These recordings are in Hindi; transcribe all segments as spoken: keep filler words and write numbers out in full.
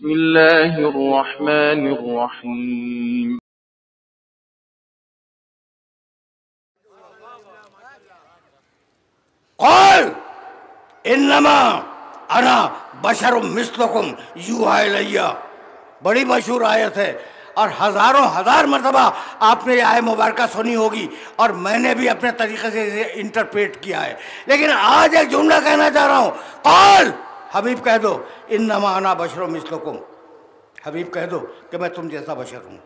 بسم الله الرحمن الرحيم قل إنما أنا بشر مثلكم يوحى إلي। बड़ी मशहूर आयत है और हजारों हजार मरतबा आपने यह आय मुबारक सुनी होगी और मैंने भी अपने तरीके से इसे इंटरप्रेट किया है, लेकिन आज एक जुमला कहना चाह रहा हूँ। कौल हबीब कह दो इन्नमा अना बशरो मिस्लकुम, हबीब कह दो कि मैं तुम जैसा बशर हूँ।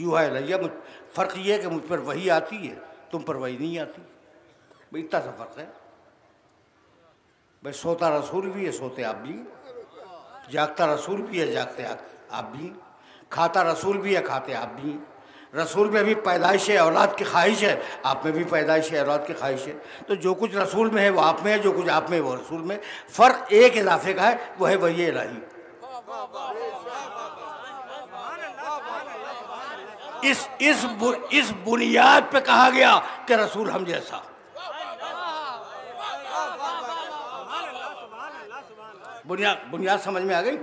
यूं है लैया, मुझ फ़र्क ये है कि मुझ पर वही आती है, तुम पर वही नहीं आती, इतना सा फ़र्क है भाई। सोता रसूल भी है, सोते आप भी, जागता रसूल भी है, जागते आप भी, खाता रसूल भी है, खाते आप भी। रसूल में भी पैदाइश है, औलाद की ख्वाहिश है, आप में भी पैदाइश है, औलाद की ख्वाहिश है। तो जो कुछ रसूल में है वो आप में है, जो कुछ आप में है वो रसूल में। फ़र्क एक इजाफे का है, वो है वही इलाही। इस इस बु, इस बुनियाद पे कहा गया कि रसूल हम जैसा। बुनियाद बुनियाद समझ में आ गई।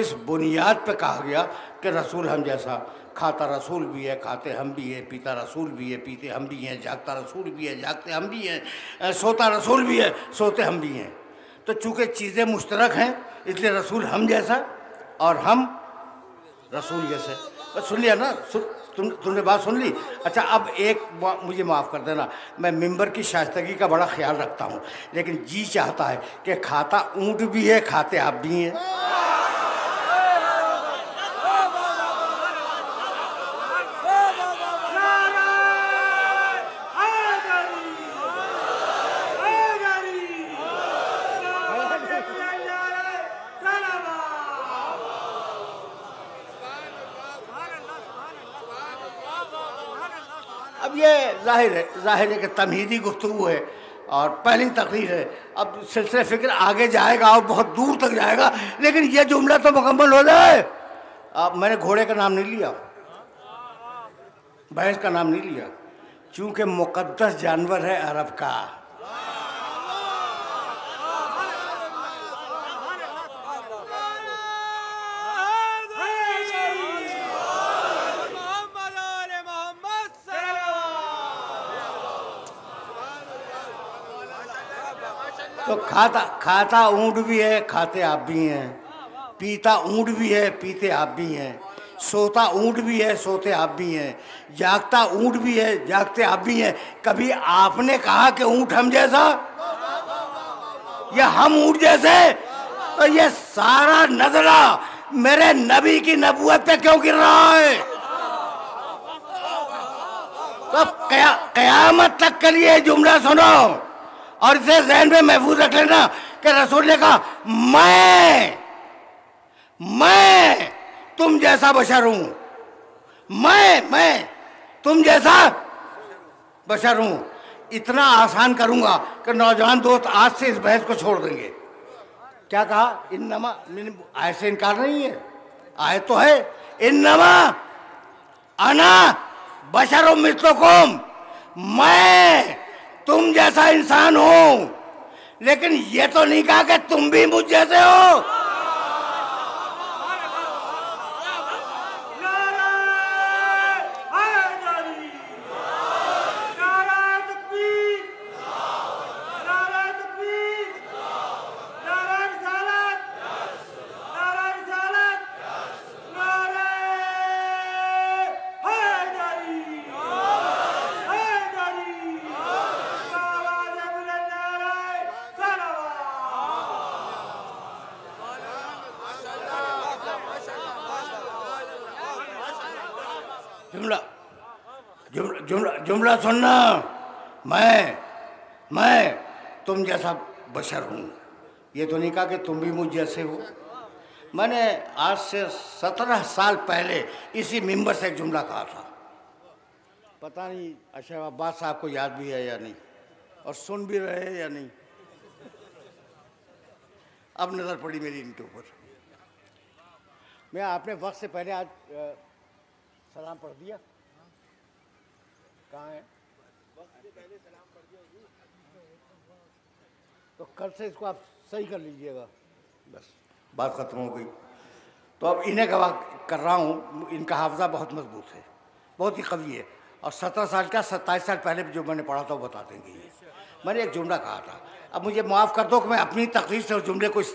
इस बुनियाद पे कहा गया कि रसूल हम जैसा। खाता रसूल भी है, खाते हम भी हैं, पीता रसूल भी है, पीते हम भी हैं, जागता रसूल भी है, जागते हम भी हैं, सोता रसूल भी है, सोते हम भी हैं। तो चूँकि चीज़ें मुश्तरक हैं इसलिए रसूल हम जैसा और हम रसूल जैसे। बस सुन लिया ना, तुम तुमने बात सुन ली। अच्छा, अब एक मुझे माफ़ कर देना, मैं मिंबर की शाइस्तगी का बड़ा ख्याल रखता हूँ, लेकिन जी चाहता है कि खाता ऊँट भी है, खाते आप भी हैं। अब ये जाहिर है जाहिर है कि तमहीदी गुफ्तगू है और पहली तकरीर है। अब सिलसिला फ़िक्र आगे जाएगा और बहुत दूर तक जाएगा, लेकिन यह जुमला तो मुकम्मल हो जाए। अब मैंने घोड़े का नाम नहीं लिया, भैंस का नाम नहीं लिया, चूँकि मुक़द्दस जानवर है अरब का। तो खाता खाता ऊँट भी है, खाते आप भी हैं, पीता ऊँट भी है, पीते आप भी हैं, सोता ऊँट भी है, सोते आप भी हैं, जागता ऊँट भी है, जागते आप भी हैं। कभी आपने कहा कि ऊँट हम जैसा या हम ऊँट जैसे? तो ये सारा नजरा मेरे नबी की नबूवत पे क्यों गिर रहा है? तो क्या, कयामत तक के लिए जुमला सुनो और इसे जहन में महफूज रख लेना कि रसूल ने कहा मैं मैं तुम जैसा बशर हूं, मैं मैं तुम जैसा बशर हूं। इतना आसान करूंगा कि नौजवान दोस्त आज से इस बहस को छोड़ देंगे। क्या कहा? इन्नमा, आयत से इनकार नहीं है, आयत तो है इन्नमा अना बशर मिस्लुकुम, मैं तुम जैसा इंसान हो, लेकिन ये तो नहीं कहा कि तुम भी मुझ जैसे हो। जुमला जुमला जुमला सुनना, मैं मैं तुम जैसा बशर हूँ, ये तो नहीं कहा कि तुम भी मुझ जैसे हो। मैंने आज से सत्रह साल पहले इसी मिंबर से एक जुमला कहा था, पता नहीं अशरफ अब्बास साहब को याद भी है या नहीं और सुन भी रहे हैं या नहीं। अब नज़र पड़ी मेरी इनके ऊपर। मैं आपने वक्त से पहले आज आ, सलाम पढ़ दिया। कहाँ है? तो कल से इसको आप सही कर लीजिएगा बस। बात ख़त्म हो गई। तो अब इन्हें गवाह कर रहा हूँ, इनका हाफजा बहुत मजबूत है, बहुत ही कवि है। और सत्रह साल का सत्ताईस साल पहले जो मैंने पढ़ा था वो बता देंगे। ये मैंने एक जुमला कहा था, अब मुझे माफ़ कर दो कि मैं अपनी तकरीर से उस जुमले को इस,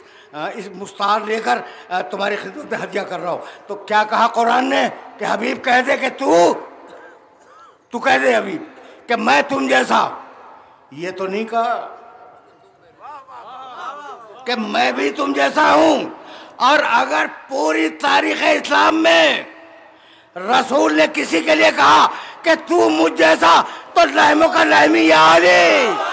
इस मुस्तार लेकर तुम्हारी खिदमत में हदिया कर रहा हूँ। तो क्या कहा कुरान ने कि हबीब कह दे कि तू तू कह दे हबीब कि मैं तुम जैसा, ये तो नहीं कहा कि मैं भी तुम जैसा हूँ। और अगर पूरी तारीख इस्लाम में रसूल ने किसी के लिए कहा कि तू मुझ जैसा, तो लहमों का लहमी याद है।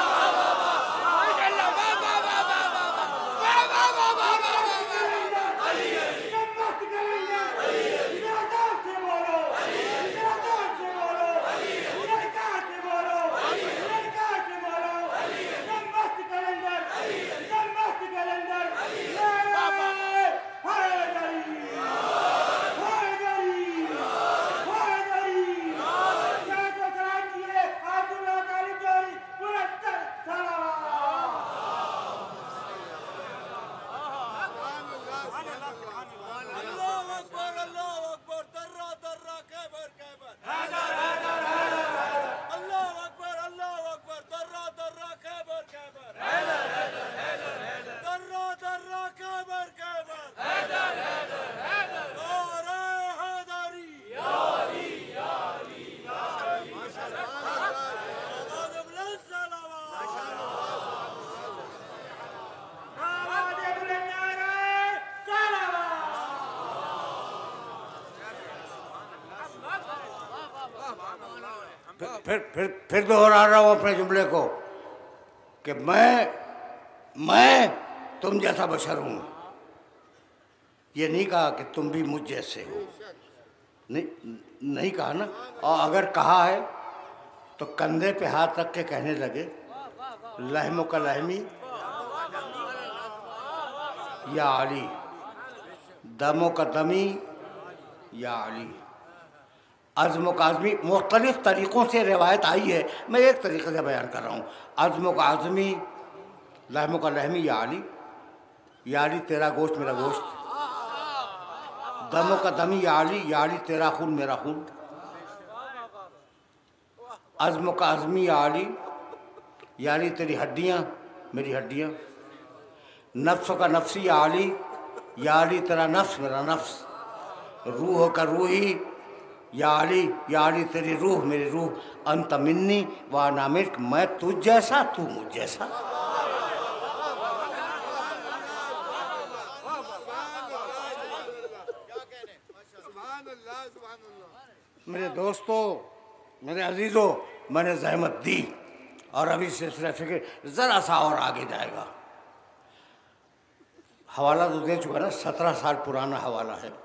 फिर फिर फिर दोहरा रहा हूँ अपने जुमले को कि मैं मैं तुम जैसा बशर हूँ। ये नहीं कहा कि तुम भी मुझ जैसे हो, नहीं नहीं कहा ना। और अगर कहा है तो कंधे पे हाथ रख के कहने लगे लहमों का लहमी या अली, दमों का दमी या अली, अज़्म का आज़मी। मुख्तलिफ़ तरीक़ों से रिवायत आई है, मैं एक तरीक़े से बयान कर रहा हूँ। अज़्म का आज़मी, लहम का लहमी या अली, या अली तेरा गोश्त मेरा गोश्त, दम का दमी या अली, या अली तेरा खून मेरा खून, अज़्म का आज़मी या अली, या अली तेरी हड्डियाँ मेरी हड्डियाँ, नफ्स का नफ्सी या अली, या अली तेरा नफ्स मेरा नफ्स, रूह का रूही या अली, या अली तेरी रूह मेरी रूह, अंत मिन्नी व अना मिन्क, मैं तुझ जैसा तू मुझ जैसा। मेरे दोस्तों, मेरे अजीजों, मैंने जहमत दी और अभी सिलसिला फिक्र ज़रा सा और आगे जाएगा। हवाला तो दे चुका ना, सत्रह साल पुराना हवाला है।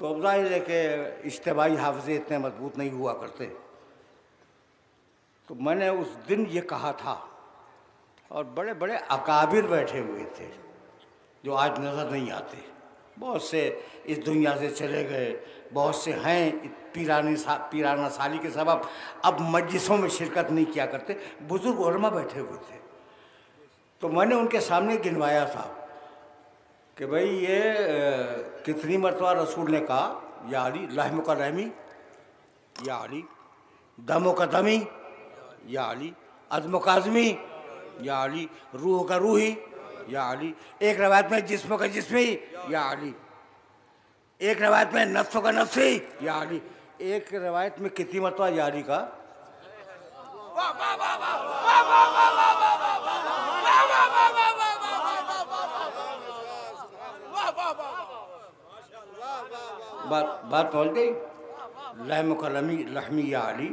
तो अब जाहिर है कि इज्तिमाई हाफजे इतने मजबूत नहीं हुआ करते। तो मैंने उस दिन ये कहा था और बड़े बड़े अकाबिर बैठे हुए थे जो आज नज़र नहीं आते, बहुत से इस दुनिया से चले गए, बहुत से हैं पीरानी सा, पीराना साली के सबब अब मजलिसों में शिरकत नहीं किया करते। बुज़ुर्ग उलमा बैठे हुए थे, तो मैंने उनके सामने गिनवाया था कि भाई ये कितनी मरतबा रसूल ने कहा या अली, लहमों का लहमी या अली, दमों का दमी या अली, अज़्म का आज़मी या अली, रूह का रूही या अली, एक रवायत में जिस्म का जिस्मी या अली, एक रवायत में नफ्स का नफ्सी या अली, एक रवायत में कितनी मरतबा या अली का। बात बात पहुँच गई। लहम का लमी लहमी या अली,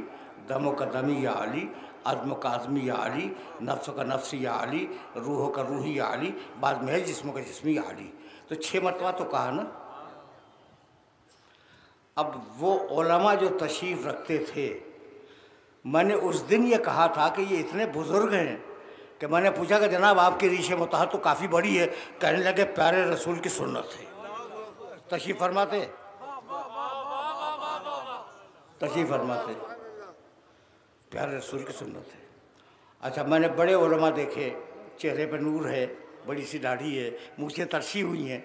दमों का दमी या अली, अज़्म का आज़मी या अली, नफ्स का नफ्सी या अली, रूह का रूही या अली, बाद में है जिस्म का जिस्मी या अली। तो छः मरतबा तो कहा ना। अब वो उलमा जो तशरीफ़ रखते थे, मैंने उस दिन ये कहा था कि ये इतने बुज़ुर्ग हैं कि मैंने पूछा कि जनाब आपकी रीश मुताहर तो काफ़ी बड़ी है, कहने लगे प्यारे रसूल की सुन्नत है। तशरीफ़ फरमाते तशरीफ़ फरमाते प्यारे रसूल की सुन्नत है। अच्छा, मैंने बड़े उलमा देखे, चेहरे पर नूर है, बड़ी सी दाढ़ी है, मूछें तरसी हुई हैं।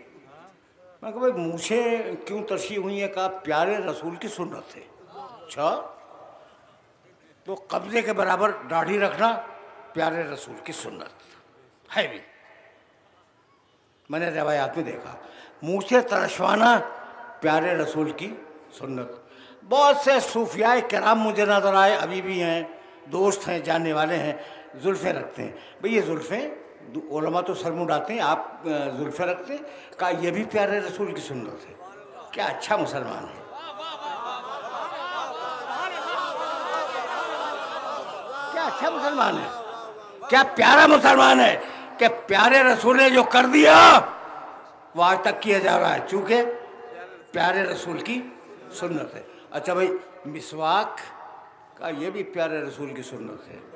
मैं कहा भाई मूछें क्यों तरसी हुई हैं? कहा प्यारे रसूल की सुन्नत है। अच्छा, तो कब्जे के बराबर दाढ़ी रखना प्यारे रसूल की सुन्नत है भी। मैंने रवायात में देखा मूछें तरसवाना प्यारे रसूल की सुन्नत। बहुत से सूफिया कराम मुझे नजर आए, अभी भी हैं, दोस्त हैं, जानने वाले हैं, जुल्फ़े रखते हैं। भाई ये जुल्फ़ें ओलमा तो सर मुड़ाते हैं, आप जुल्फ़े रखते हैं? कहा ये भी प्यारे रसूल की सुन्नत है। क्या अच्छा मुसलमान है। क्या अच्छा मुसलमान है, क्या प्यारा मुसलमान है कि प्यारे रसूल ने जो कर दिया वो आज तक किया जा रहा है, चूँकि प्यारे रसूल की सुन्नत है। अच्छा भाई मिसवाक का ये भी प्यारे रसूल की सुन्नत है।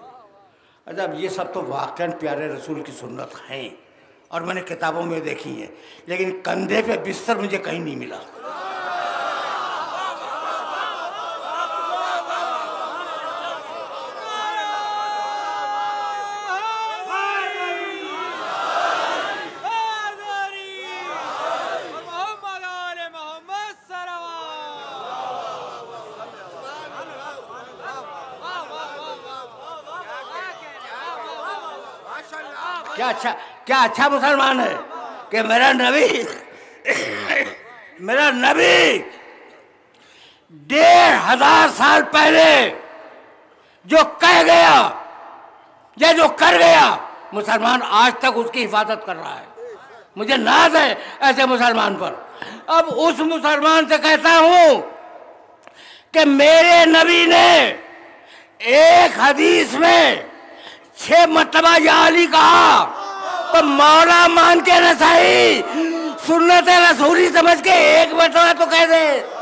अच्छा, अब ये सब तो वाकई प्यारे रसूल की सुन्नत हैं और मैंने किताबों में देखी हैं, लेकिन कंधे पे बिस्तर मुझे कहीं नहीं मिला। क्या अच्छा, क्या अच्छा मुसलमान है कि मेरा नबी मेरा नबी डेढ़ हजार साल पहले जो कह गया या जो कर गया मुसलमान आज तक उसकी हिफाजत कर रहा है। मुझे नाज है ऐसे मुसलमान पर। अब उस मुसलमान से कहता हूं कि मेरे नबी ने एक हदीस में छह मतबा या अली कहा तो मौला मान के न सही, सुन्नत रसूली समझ के एक मतबा तो कह दे।